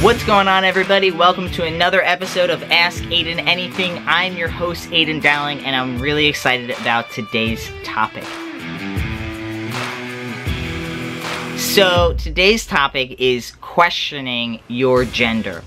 What's going on, everybody? Welcome to another episode of Ask Aydian Anything. I'm your host, Aydian Dowling, and I'm really excited about today's topic. So today's topic is questioning your gender.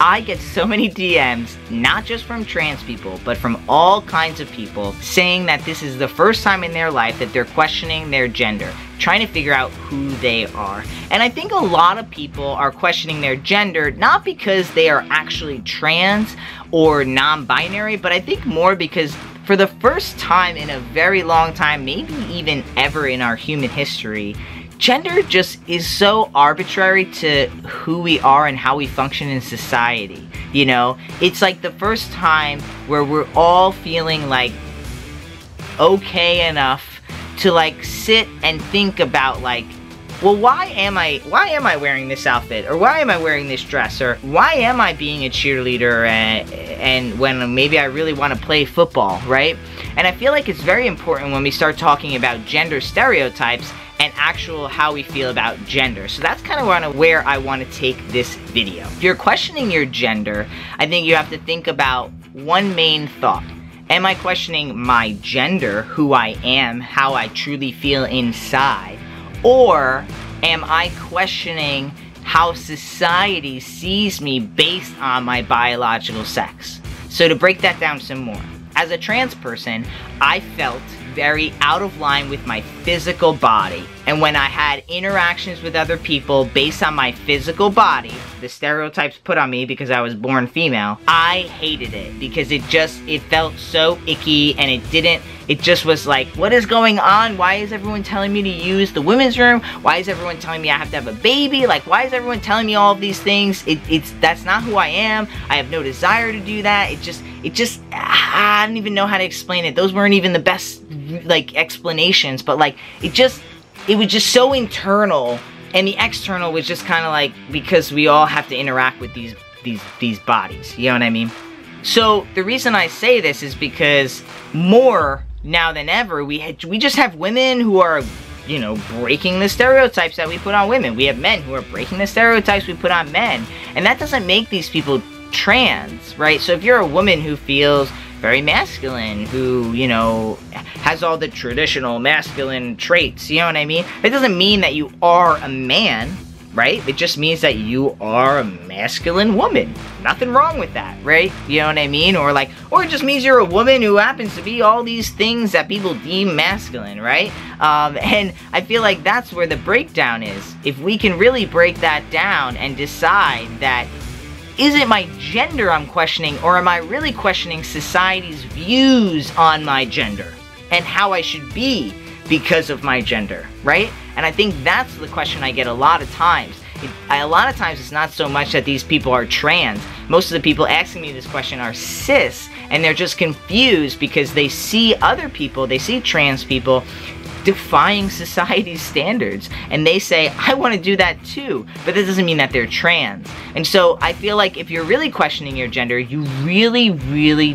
I get so many DMs, not just from trans people, but from all kinds of people, saying that this is the first time in their life that they're questioning their gender, trying to figure out who they are. And I think a lot of people are questioning their gender, not because they are actually trans or non-binary, but I think more because for the first time in a very long time, maybe even ever in our human history, gender just is so arbitrary to who we are and how we function in society. You know, it's like the first time where we're all feeling like okay enough to like sit and think about like, well, why am I wearing this outfit, or why am I wearing this dress, or why am I being a cheerleader and when maybe I really want to play football, right? And I feel like it's very important when we start talking about gender stereotypes and actual how we feel about gender. So that's kind of where I want to take this video. If you're questioning your gender, I think you have to think about one main thought. Am I questioning my gender, who I am, how I truly feel inside? Or am I questioning how society sees me based on my biological sex? So to break that down some more, as a trans person, I felt very out of line with my physical body. And when I had interactions with other people based on my physical body, the stereotypes put on me because I was born female, I hated it because it felt so icky, and it just was like, what is going on? Why is everyone telling me to use the women's room? Why is everyone telling me I have to have a baby? Like, why is everyone telling me all of these things? That's not who I am. I have no desire to do that. I don't even know how to explain it. Those weren't even the best like explanations, but like it was just so internal, and the external was just kind of like, because we all have to interact with these bodies, you know what I mean? So the reason I say this is because more now than ever, we just have women who are, you know, breaking the stereotypes that we put on women. We have men who are breaking the stereotypes we put on men, and that doesn't make these people trans, right? So if you're a woman who feels very masculine, who, you know, has all the traditional masculine traits, you know what I mean? It doesn't mean that you are a man, right? It just means that you are a masculine woman. Nothing wrong with that, right? You know what I mean? Or it just means you're a woman who happens to be all these things that people deem masculine, right? And I feel like that's where the breakdown is. If we can really break that down and decide that, is it my gender I'm questioning, or am I really questioning society's views on my gender and how I should be because of my gender, right? And I think that's the question I get a lot of times. A lot of times it's not so much that these people are trans. Most of the people asking me this question are cis, and they're just confused because they see other people, they see trans people defying society's standards, and they say, I want to do that too, but that doesn't mean that they're trans. And so I feel like if you're really questioning your gender, you really need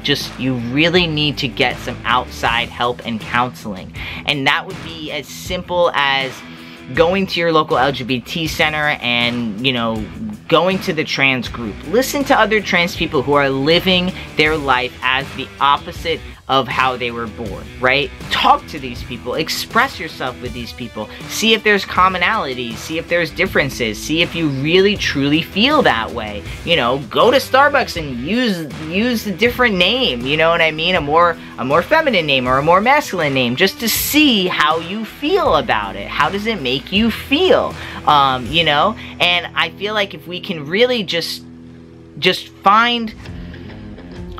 to get some outside help and counseling. And that would be as simple as going to your local LGBT center and, you know, going to the trans group. Listen to other trans people who are living their life as the opposite of how they were born, right? Talk to these people, express yourself with these people, see if there's commonalities, see if there's differences, see if you really truly feel that way. You know, go to Starbucks and use a different name, you know what I mean? A more feminine name or a more masculine name, just to see how you feel about it. How does it make you feel? You know? And I feel like if we can really just find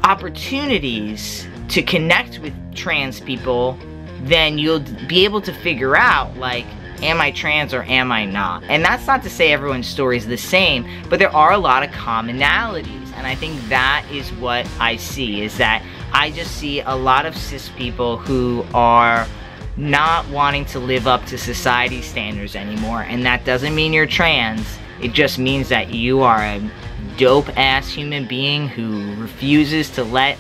opportunities to connect with trans people, then you'll be able to figure out, like, am I trans or am I not? And that's not to say everyone's story is the same, but there are a lot of commonalities. And I think that is what I see, is that I just see a lot of cis people who are not wanting to live up to society's standards anymore. And that doesn't mean you're trans. It just means that you are a dope-ass human being who refuses to let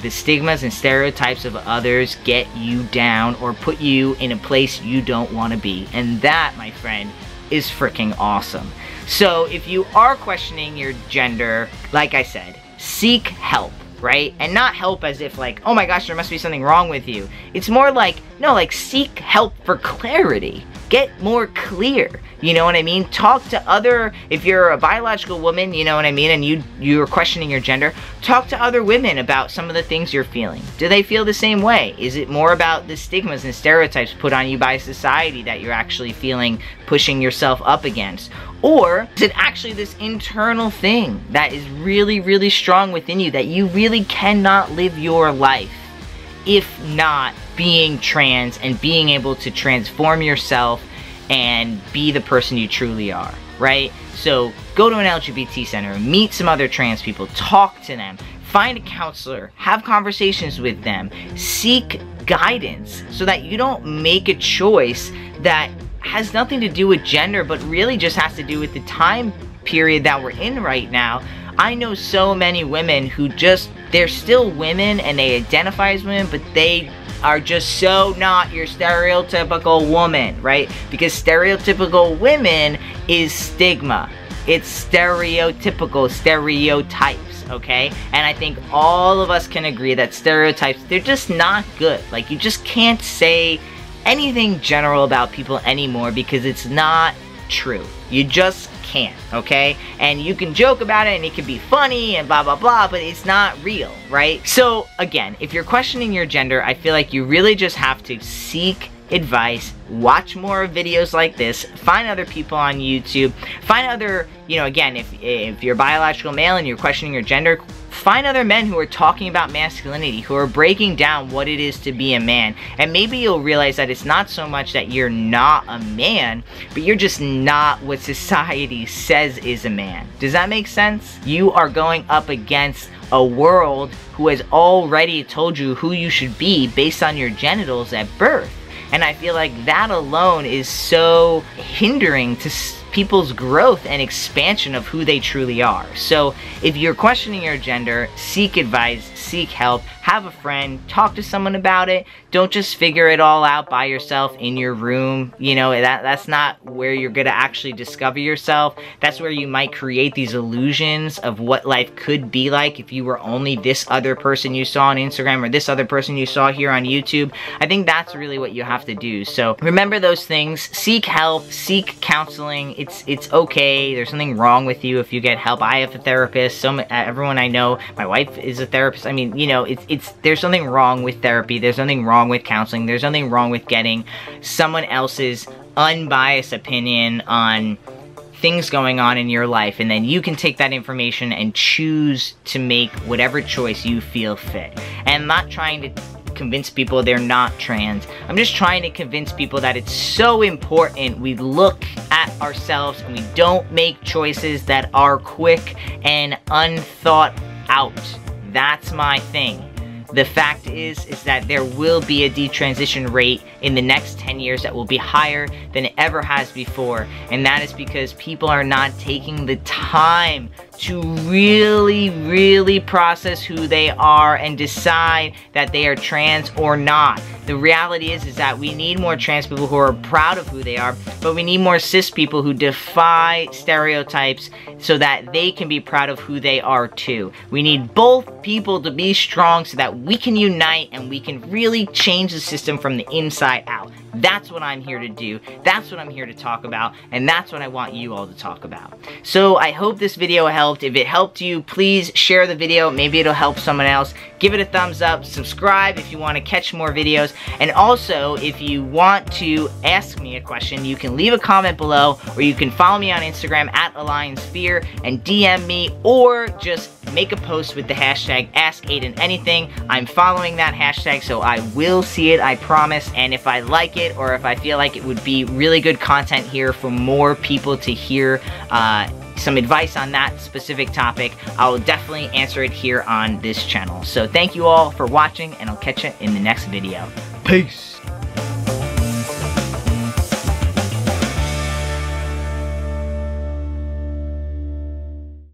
the stigmas and stereotypes of others get you down or put you in a place you don't want to be. And that, my friend, is freaking awesome. So if you are questioning your gender, like I said, seek help, right? And not help as if like, oh my gosh, there must be something wrong with you. It's more like, no, like seek help for clarity. Get more clear, you know what I mean? Talk to other, if you're a biological woman, you know what I mean, and you're questioning your gender, talk to other women about some of the things you're feeling. Do they feel the same way? Is it more about the stigmas and stereotypes put on you by society that you're actually feeling, pushing yourself up against? Or is it actually this internal thing that is really, really strong within you that you really cannot live your life if not being trans and being able to transform yourself and be the person you truly are, right? So go to an LGBT center, meet some other trans people, talk to them, find a counselor, have conversations with them, seek guidance so that you don't make a choice that has nothing to do with gender but really just has to do with the time period that we're in right now. I know so many women who just, they're still women and they identify as women, but they are just so not your stereotypical woman, right? Because stereotypical women is stigma. It's stereotypical, stereotypes, okay? And I think all of us can agree that stereotypes, they're just not good. Like, you just can't say anything general about people anymore because it's not true. You just can't, okay? And you can joke about it and it can be funny and blah blah blah, but it's not real, right? So again, if you're questioning your gender, I feel like you really just have to seek advice, watch more videos like this, find other people on YouTube, find other, you know, again, if you're a biological male and you're questioning your gender, find other men who are talking about masculinity, who are breaking down what it is to be a man. And maybe you'll realize that it's not so much that you're not a man, but you're just not what society says is a man. Does that make sense? You are going up against a world who has already told you who you should be based on your genitals at birth. And I feel like that alone is so hindering to people's growth and expansion of who they truly are. So if you're questioning your gender, seek advice, seek help, have a friend, talk to someone about it. Don't just figure it all out by yourself in your room. You know, that's not where you're gonna actually discover yourself. That's where you might create these illusions of what life could be like if you were only this other person you saw on Instagram or this other person you saw here on YouTube. I think that's really what you have to do. So remember those things, seek help, seek counseling. It's okay. There's nothing wrong with you if you get help. I have a therapist. Everyone I know, my wife is a therapist. I mean, you know, there's nothing wrong with therapy. There's nothing wrong with counseling. There's nothing wrong with getting someone else's unbiased opinion on things going on in your life, and then you can take that information and choose to make whatever choice you feel fit. And I'm not trying to convince people they're not trans. I'm just trying to convince people that it's so important we look at ourselves and we don't make choices that are quick and unthought out. That's my thing. The fact is that there will be a detransition rate in the next 10 years that will be higher than it ever has before. And that is because people are not taking the time to really, really process who they are and decide that they are trans or not. The reality is that we need more trans people who are proud of who they are, but we need more cis people who defy stereotypes so that they can be proud of who they are too. We need both people to be strong so that we can unite and we can really change the system from the inside out. That's what I'm here to do. That's what I'm here to talk about. And that's what I want you all to talk about. So I hope this video helped. If it helped you, please share the video. Maybe it'll help someone else. Give it a thumbs up. Subscribe if you want to catch more videos. And also, if you want to ask me a question, you can leave a comment below, or you can follow me on Instagram at AlionsFear and DM me, or just make a post with the hashtag Ask Aydian Anything. I'm following that hashtag, so I will see it, I promise. And if I like it, or if I feel like it would be really good content here for more people to hear some advice on that specific topic, I will definitely answer it here on this channel. So thank you all for watching, and I'll catch you in the next video. Peace!